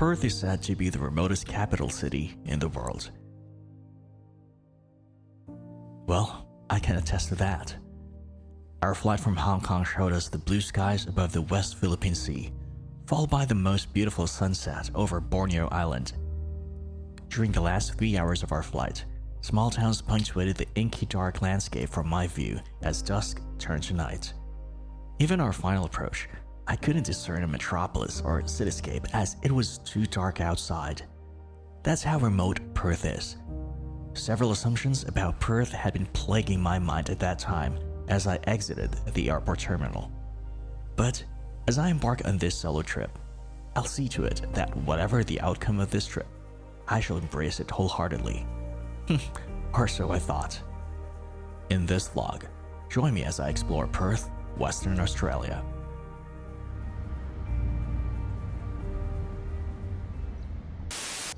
Perth is said to be the remotest capital city in the world. Well, I can attest to that. Our flight from Hong Kong showed us the blue skies above the West Philippine Sea, followed by the most beautiful sunset over Borneo Island. During the last 3 hours of our flight, small towns punctuated the inky dark landscape from my view as dusk turned to night. Even our final approach, I couldn't discern a metropolis or cityscape as it was too dark outside. That's how remote Perth is. Several assumptions about Perth had been plaguing my mind at that time as I exited the airport terminal. But as I embark on this solo trip, I'll see to it that whatever the outcome of this trip, I shall embrace it wholeheartedly. Or so I thought. In this vlog, join me as I explore Perth, Western Australia.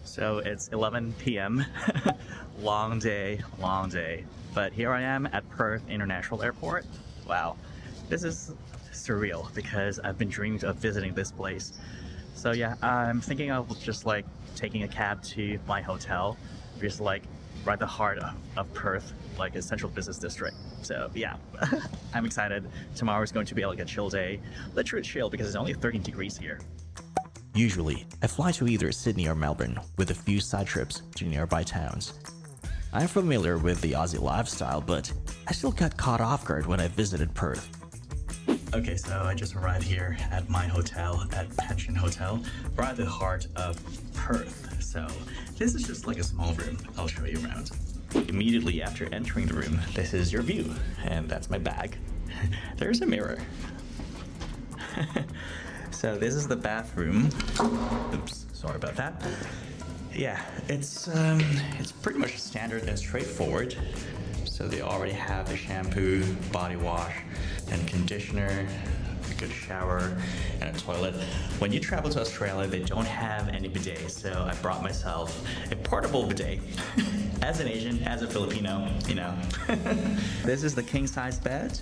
So it's 11 p.m. Long day, but here I am at Perth International Airport. Wow, this is surreal because I've been dreaming of visiting this place. So yeah, I'm thinking of just like taking a cab to my hotel, just like right the heart of Perth, like a central business district. So yeah, I'm excited. Tomorrow is going to be like a chill day, literally chill because it's only 13 degrees here. Usually, I fly to either Sydney or Melbourne with a few side trips to nearby towns. I'm familiar with the Aussie lifestyle, but I still got caught off guard when I visited Perth. Okay, so I just arrived here at my hotel at Pensione Hotel, right at the heart of Perth. So this is just like a small room. I'll show you around. Immediately after entering the room, this is your view, and that's my bag. There's a mirror. So this is the bathroom. Oops, sorry about that. Yeah, it's pretty much standard and straightforward. So they already have the shampoo, body wash, and conditioner, a good shower, and a toilet. When you travel to Australia, they don't have any bidets, so I brought myself a portable bidet. As an Asian, as a Filipino, you know. This is the king-size bed.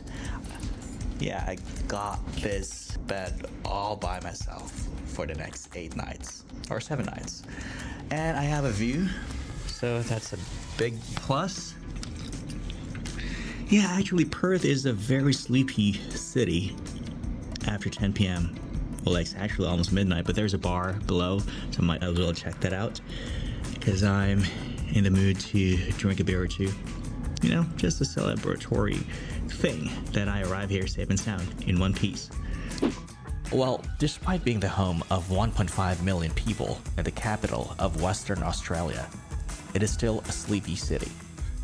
Yeah, I got this bed all by myself for the next 8 nights or 7 nights. And I have a view, so that's a big plus. Yeah, actually Perth is a very sleepy city after 10 p.m. Well, it's actually almost midnight, but there's a bar below, so I might as well check that out because I'm in the mood to drink a beer or two. You know, just a celebratory thing that I arrive here safe and sound in one piece. Well, despite being the home of 1.5 million people and the capital of Western Australia, it is still a sleepy city.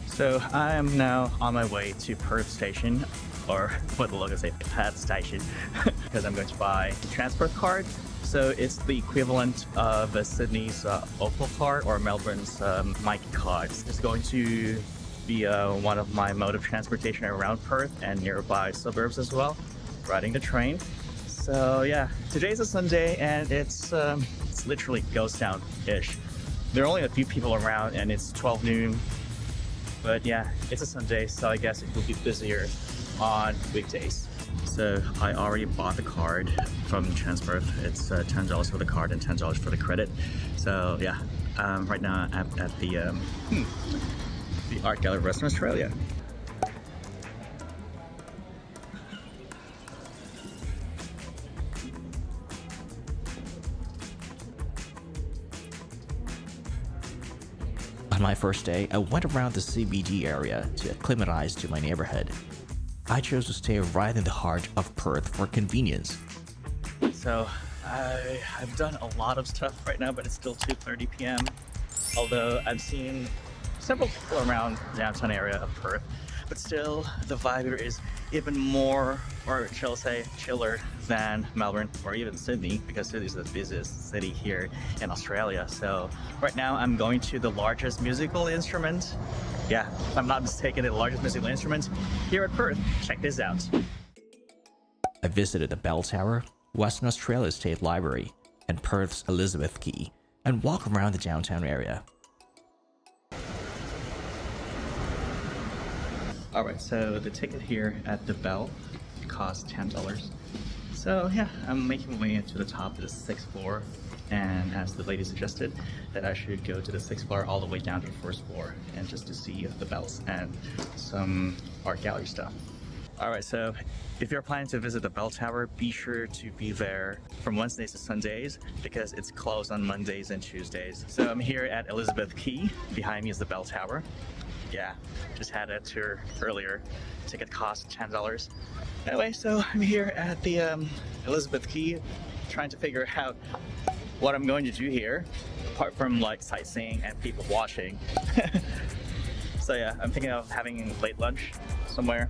So I am now on my way to Perth Station, or what the logo says, Perth Station, because I'm going to buy the Transperth card. So it's the equivalent of Sydney's Opal card or Melbourne's Mike card. It's going to via one of my mode of transportation around Perth and nearby suburbs as well, riding the train. So yeah, today's a Sunday and it's literally ghost town-ish. There are only a few people around and it's 12 noon, but yeah, it's a Sunday, so I guess it will be busier on weekdays. So I already bought the card from Transperth. It's $10 for the card and $10 for the credit. So yeah, right now I'm at the Art Gallery of Western Australia. On my first day, I went around the CBD area to acclimatize to my neighborhood. I chose to stay right in the heart of Perth for convenience. So I've done a lot of stuff right now, but it's still 2:30 p.m. Although I've seen several people around the downtown area of Perth, but still the vibe here is even more, or shall I say, chiller than Melbourne or even Sydney, because Sydney is the busiest city here in Australia. So right now I'm going to the largest musical instrument. Yeah, if I'm not mistaken, the largest musical instrument here at Perth. Check this out. I visited the Bell Tower, Western Australia State Library, and Perth's Elizabeth Quay, and walk around the downtown area. Alright, so the ticket here at the Bell costs $10. So yeah, I'm making my way to the top of the 6th floor and as the lady suggested, that I should go to the 6th floor all the way down to the 1st floor and just to see the bells and some art gallery stuff. Alright, so if you're planning to visit the Bell Tower, be sure to be there from Wednesdays to Sundays because it's closed on Mondays and Tuesdays. So I'm here at Elizabeth Quay. Behind me is the Bell Tower. Yeah, just had a tour earlier. Ticket cost $10. Anyway, so I'm here at the Elizabeth Quay trying to figure out what I'm going to do here, apart from like sightseeing and people watching. So yeah, I'm thinking of having late lunch somewhere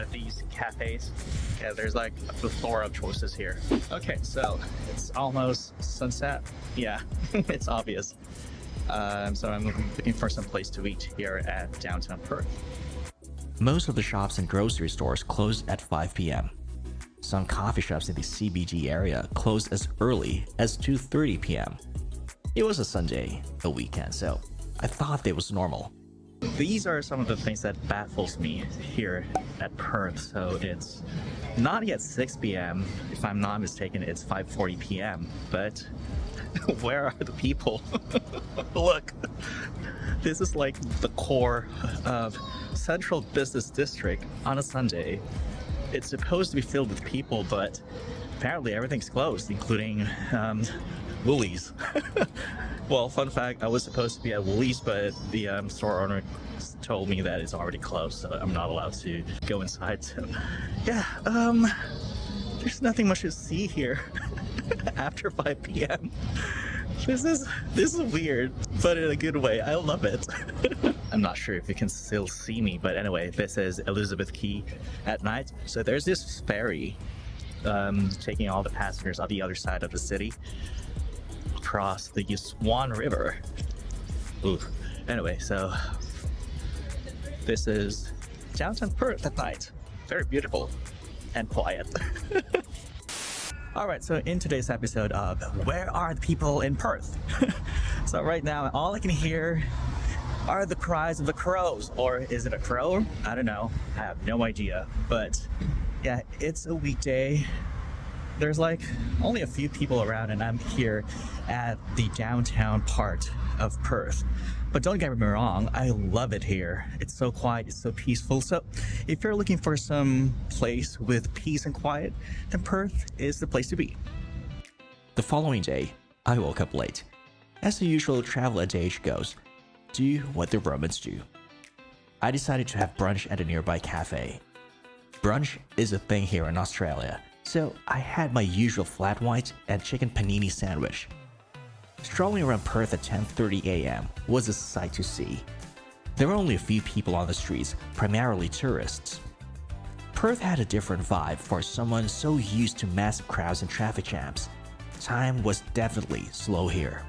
at these cafes. Yeah, there's like a plethora of choices here. Okay, so it's almost sunset. Yeah, it's obvious. So I'm looking for some place to eat here at downtown Perth. Most of the shops and grocery stores close at 5 p.m. Some coffee shops in the CBD area closed as early as 2:30 p.m. It was a Sunday, a weekend, so I thought that was normal. These are some of the things that baffles me here at Perth. So it's not yet 6 p.m. If I'm not mistaken, it's 5:40 p.m. But where are the people? Look, this is like the core of Central Business District on a Sunday. It's supposed to be filled with people, but apparently everything's closed, including Woolies. Well, fun fact, I was supposed to be at Woolies, but the store owner told me that it's already closed, so I'm not allowed to go inside. So yeah, there's nothing much to see here after 5 p.m. This is weird, but in a good way. I love it. I'm not sure if you can still see me, but anyway, this is Elizabeth Quay at night. So there's this ferry taking all the passengers on the other side of the city across the Swan River. Ooh. Anyway, so this is downtown Perth at night. Very beautiful and quiet. Alright, so in today's episode of Where Are the People in Perth? So right now, all I can hear are the cries of the crows, or is it a crow? I don't know. I have no idea. But yeah, it's a weekday. There's like only a few people around and I'm here at the downtown part of Perth. But don't get me wrong, I love it here. It's so quiet, it's so peaceful. So if you're looking for some place with peace and quiet, then Perth is the place to be. The following day, I woke up late. As the usual travel at age goes, do what the Romans do. I decided to have brunch at a nearby cafe. Brunch is a thing here in Australia, so I had my usual flat white and chicken panini sandwich. Strolling around Perth at 10:30 a.m. was a sight to see. There were only a few people on the streets, primarily tourists. Perth had a different vibe for someone so used to massive crowds and traffic jams. Time was definitely slow here.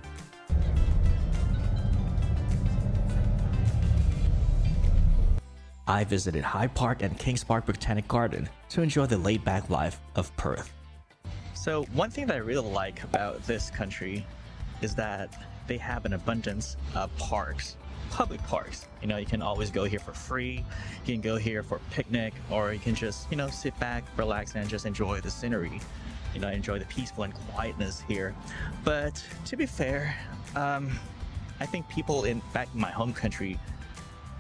I visited Hyde Park and Kings Park Botanic Garden to enjoy the laid-back life of Perth. So one thing that I really like about this country is that they have an abundance of parks, public parks. You know, you can always go here for free, you can go here for a picnic, or you can just, you know, sit back, relax, and just enjoy the scenery. You know, enjoy the peaceful and quietness here. But to be fair, I think people back in my home country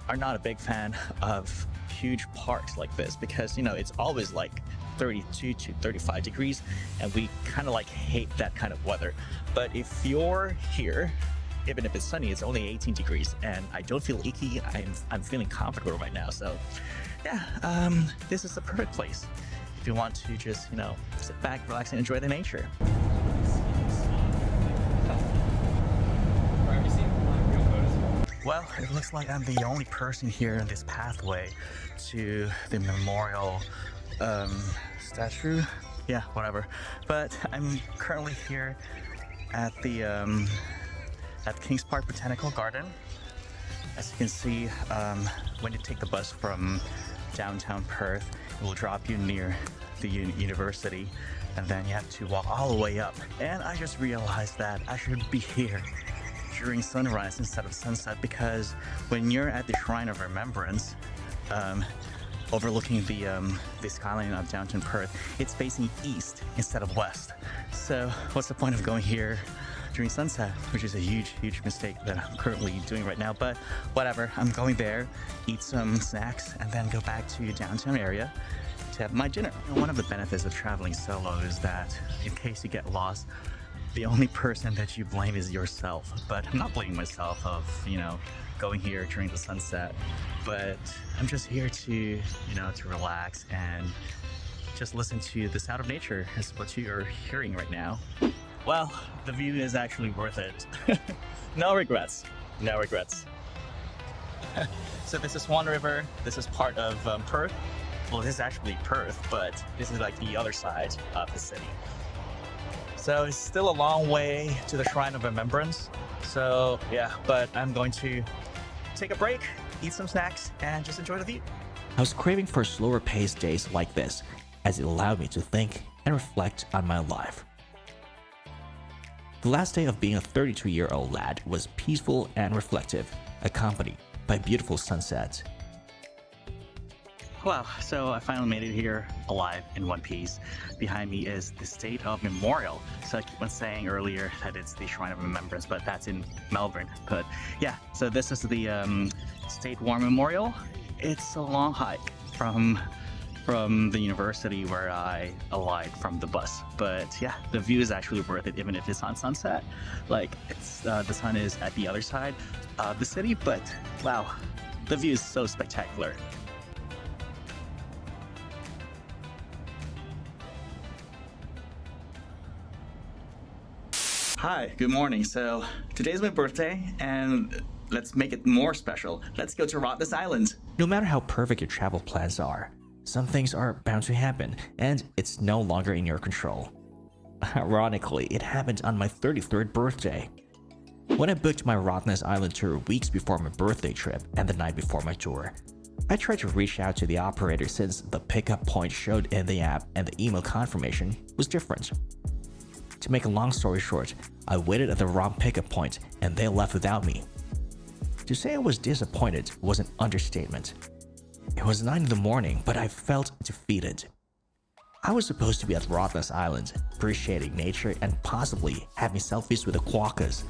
are not a big fan of huge parks like this because, you know, it's always like 32 to 35 degrees and we kind of like hate that kind of weather. But if you're here, even if it's sunny, it's only 18 degrees and I don't feel icky. I'm feeling comfortable right now. So yeah, this is the perfect place if you want to just, you know, sit back, relax and enjoy the nature. Well, it looks like I'm the only person here in this pathway to the memorial statue. Yeah, whatever. But I'm currently here at the at Kings Park Botanical Garden. As you can see, when you take the bus from downtown Perth, it will drop you near the university, and then you have to walk all the way up. And I just realized that I should be here during sunrise instead of sunset, because when you're at the Shrine of Remembrance, overlooking the skyline of downtown Perth, it's facing east instead of west. So what's the point of going here during sunset, which is a huge mistake that I'm currently doing right now, but whatever. I'm going there, eat some snacks, and then go back to your downtown area to have my dinner. One of the benefits of traveling solo is that in case you get lost, the only person that you blame is yourself. But I'm not blaming myself of, you know, going here during the sunset, but I'm just here to, you know, to relax and just listen to the sound of nature is what you're hearing right now. Well, the view is actually worth it. No regrets, no regrets. So this is Swan River. This is part of Perth. Well, this is actually Perth, but this is like the other side of the city. So it's still a long way to the Shrine of Remembrance. So yeah, but I'm going to take a break, eat some snacks, and just enjoy the view. I was craving for slower paced days like this, as it allowed me to think and reflect on my life. The last day of being a 32-year-old lad was peaceful and reflective, accompanied by beautiful sunsets. Wow, so I finally made it here alive in one piece. Behind me is the State War Memorial. So I keep on saying earlier that it's the Shrine of Remembrance, but that's in Melbourne. But yeah, so this is the State War Memorial. It's a long hike from the university where I alighted from the bus. But yeah, the view is actually worth it, even if it's on sunset. Like, it's the sun is at the other side of the city, but wow, the view is so spectacular. Hi, good morning. So today's my birthday, and let's make it more special. Let's go to Rottnest Island. No matter how perfect your travel plans are, some things are bound to happen, and it's no longer in your control. Ironically, it happened on my 33rd birthday. When I booked my Rottnest Island tour weeks before my birthday trip and the night before my tour, I tried to reach out to the operator since the pickup point showed in the app and the email confirmation was different. To make a long story short, I waited at the wrong pickup point and they left without me. To say I was disappointed was an understatement. It was 9 in the morning, but I felt defeated. I was supposed to be at Rottnest Island, appreciating nature and possibly having selfies with the quokkas.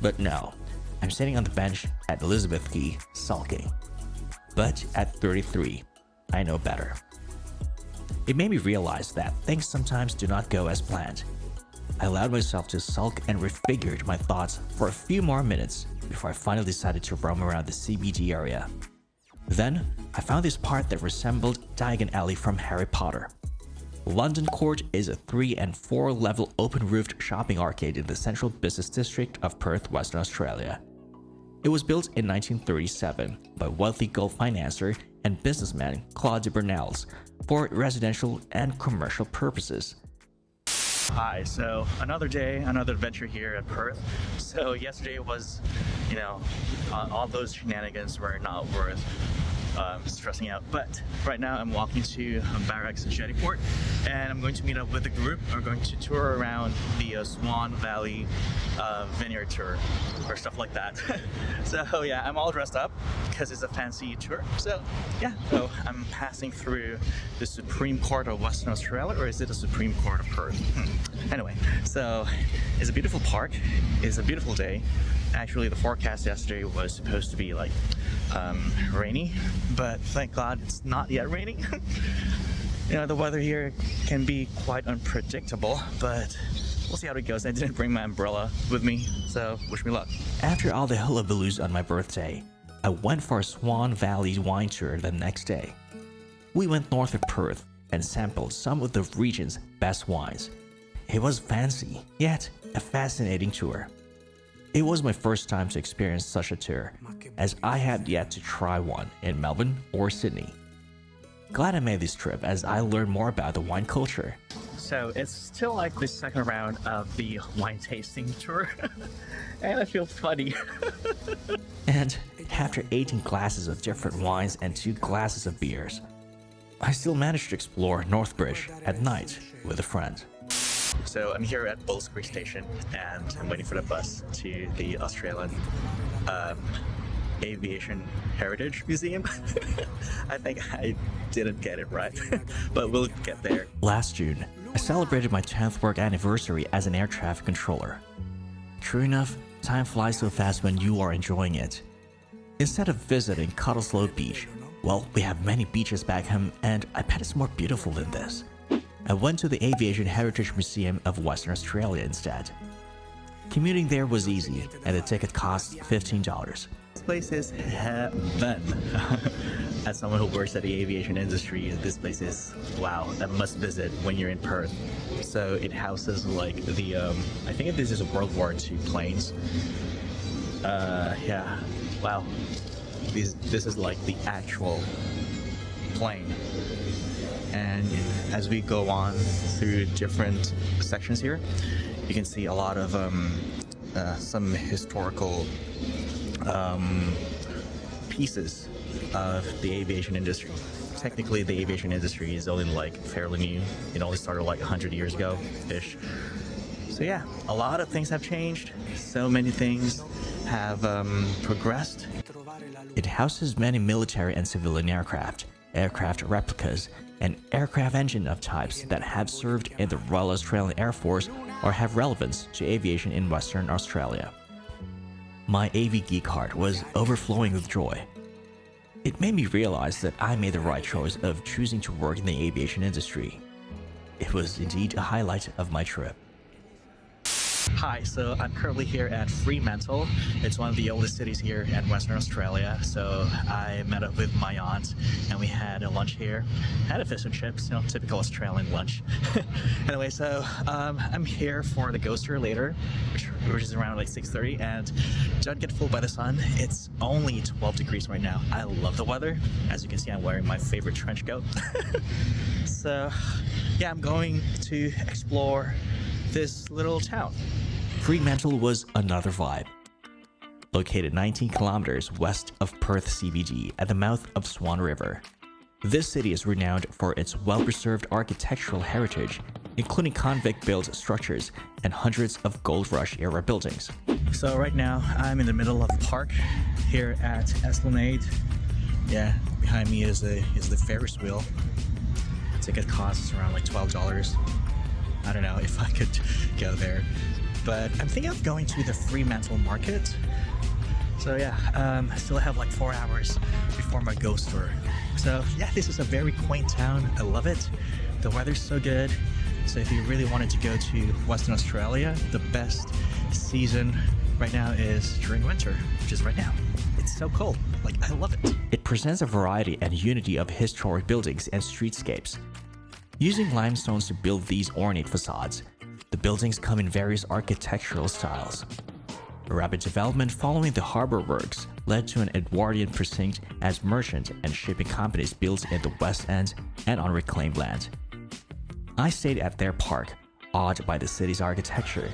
But no, I'm sitting on the bench at Elizabeth Quay, sulking. But at 33, I know better. It made me realize that things sometimes do not go as planned. I allowed myself to sulk and refigured my thoughts for a few more minutes before I finally decided to roam around the CBD area. Then, I found this part that resembled Diagon Alley from Harry Potter. London Court is a 3- and 4-level open-roofed shopping arcade in the central business district of Perth, Western Australia. It was built in 1937 by wealthy gold financier and businessman Claude de Bernales for residential and commercial purposes. Hi, so another day, another adventure here at Perth. So yesterday was, you know, all those shenanigans were not worth stressing out. But right now I'm walking to Barracks and Jetty Port, and I'm going to meet up with a group. We're going to tour around the Swan Valley vineyard tour or stuff like that. So yeah, I'm all dressed up because it's a fancy tour. So yeah, so I'm passing through the Supreme Court of Western Australia, or is it the Supreme Court of Perth? Anyway, so it's a beautiful park. It's a beautiful day. Actually, the forecast yesterday was supposed to be like rainy, but thank God it's not yet raining. You know, the weather here can be quite unpredictable, but we'll see how it goes. I didn't bring my umbrella with me, so wish me luck. After all the hullabaloo's on my birthday, I went for a Swan Valley wine tour the next day. We went north of Perth and sampled some of the region's best wines. It was fancy, yet a fascinating tour. It was my first time to experience such a tour, as I had yet to try one in Melbourne or Sydney. Glad I made this trip as I learned more about the wine culture. So it's still like the second round of the wine tasting tour, and I feel funny. And after 18 glasses of different wines and 2 glasses of beers, I still managed to explore Northbridge at night with a friend. So I'm here at Bull Creek Station, and I'm waiting for the bus to the Australian Aviation Heritage Museum. I think I didn't get it right, but we'll get there. Last June, I celebrated my 10th work anniversary as an air traffic controller. True enough, time flies so fast when you are enjoying it. Instead of visiting Cottesloe Beach, well, we have many beaches back home and I bet it's more beautiful than this. I went to the Aviation Heritage Museum of Western Australia instead. Commuting there was easy and the ticket cost $15. This place is heaven. As someone who works at the aviation industry, this place is, wow, a must visit when you're in Perth. So it houses like the, I think this is World War II planes. Yeah, wow. This is like the actual plane. And as we go on through different sections here, you can see a lot of some historical pieces of the aviation industry. Technically, the aviation industry is only like fairly new. It only started like 100 years ago-ish. So yeah, a lot of things have changed. So many things have progressed. It houses many military and civilian aircraft, aircraft replicas, and aircraft engine of types that have served in the Royal Australian Air Force or have relevance to aviation in Western Australia. My AV geek heart was overflowing with joy. It made me realize that I made the right choice of choosing to work in the aviation industry. It was indeed a highlight of my trip. Hi, so I'm currently here at Fremantle. It's one of the oldest cities here in Western Australia. So I met up with my aunt and we had a lunch here. Had a fish and chips, you know, typical Australian lunch. Anyway, so I'm here for the ghoster later, which is around like 6:30, and don't get fooled by the sun. It's only 12 degrees right now. I love the weather. As you can see, I'm wearing my favorite trench coat. So yeah, I'm going to explore this little town. Fremantle was another vibe. Located 19 kilometers west of Perth CBD at the mouth of Swan River, this city is renowned for its well-preserved architectural heritage, including convict-built structures and hundreds of gold rush-era buildings. So right now, I'm in the middle of the park here at Esplanade. Yeah, behind me is the Ferris wheel. Ticket costs around like $12. I don't know if I could go there, but I'm thinking of going to the Fremantle market. So yeah, I still have like 4 hours before my ghost tour. So yeah, this is a very quaint town. I love it. The weather's so good. So if you really wanted to go to Western Australia, the best season right now is during winter, which is right now. It's so cold. Like, I love it. It presents a variety and unity of historic buildings and streetscapes. Using limestones to build these ornate facades, the buildings come in various architectural styles. Rapid development following the harbour works led to an Edwardian precinct as merchant and shipping companies built in the West End and on reclaimed land. I stayed at their park, awed by the city's architecture,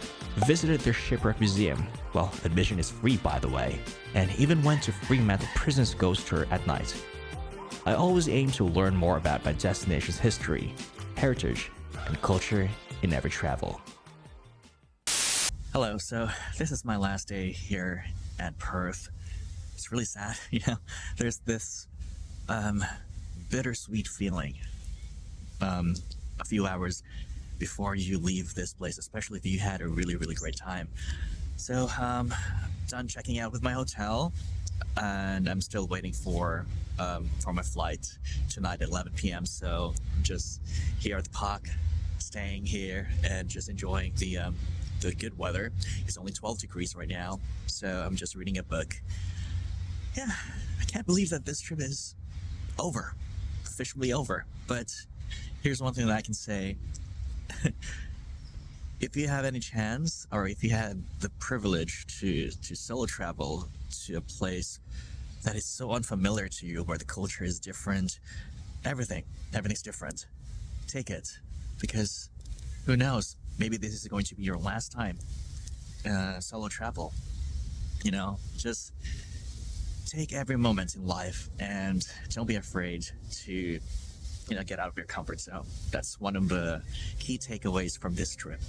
visited their shipwreck museum, well, admission is free by the way, and even went to Fremantle Prison's ghost tour at night. I always aim to learn more about my destination's history, heritage, and culture in every travel. Hello, so this is my last day here at Perth. It's really sad, you know, there's this bittersweet feeling a few hours before you leave this place, especially if you had a really, really great time. So done checking out with my hotel, and I'm still waiting for my flight tonight at 11 p.m. So I'm just here at the park, staying here and just enjoying the good weather. It's only 12 degrees right now, so I'm just reading a book. Yeah, I can't believe that this trip is over, officially over. But here's one thing that I can say. If you have any chance, or if you had the privilege to solo travel to a place that is so unfamiliar to you, where the culture is different, everything's different, take it, because who knows, maybe this is going to be your last time solo travel. You know, just take every moment in life and don't be afraid to, you know, get out of your comfort zone. That's one of the key takeaways from this trip.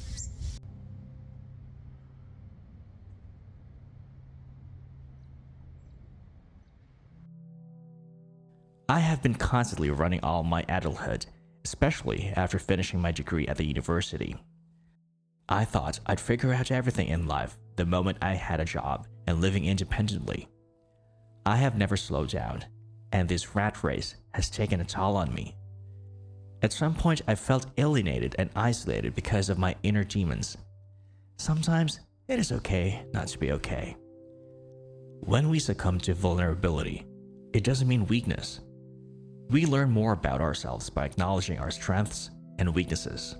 I have been constantly running all my adulthood, especially after finishing my degree at the university. I thought I'd figure out everything in life the moment I had a job and living independently. I have never slowed down, and this rat race has taken a toll on me. At some point, I felt alienated and isolated because of my inner demons. Sometimes it is okay not to be okay. When we succumb to vulnerability, it doesn't mean weakness. We learn more about ourselves by acknowledging our strengths and weaknesses.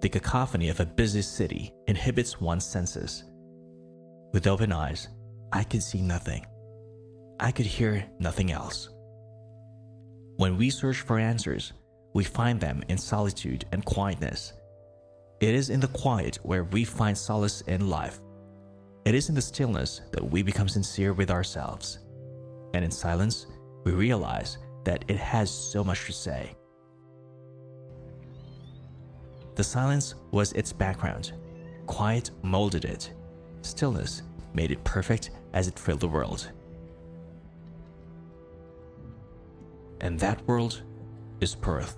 The cacophony of a busy city inhibits one's senses. With open eyes, I could see nothing. I could hear nothing else. When we search for answers, we find them in solitude and quietness. It is in the quiet where we find solace in life. It is in the stillness that we become sincere with ourselves. And in silence, we realize that it has so much to say. The silence was its background. Quiet molded it. Stillness made it perfect as it filled the world. And that world is Perth.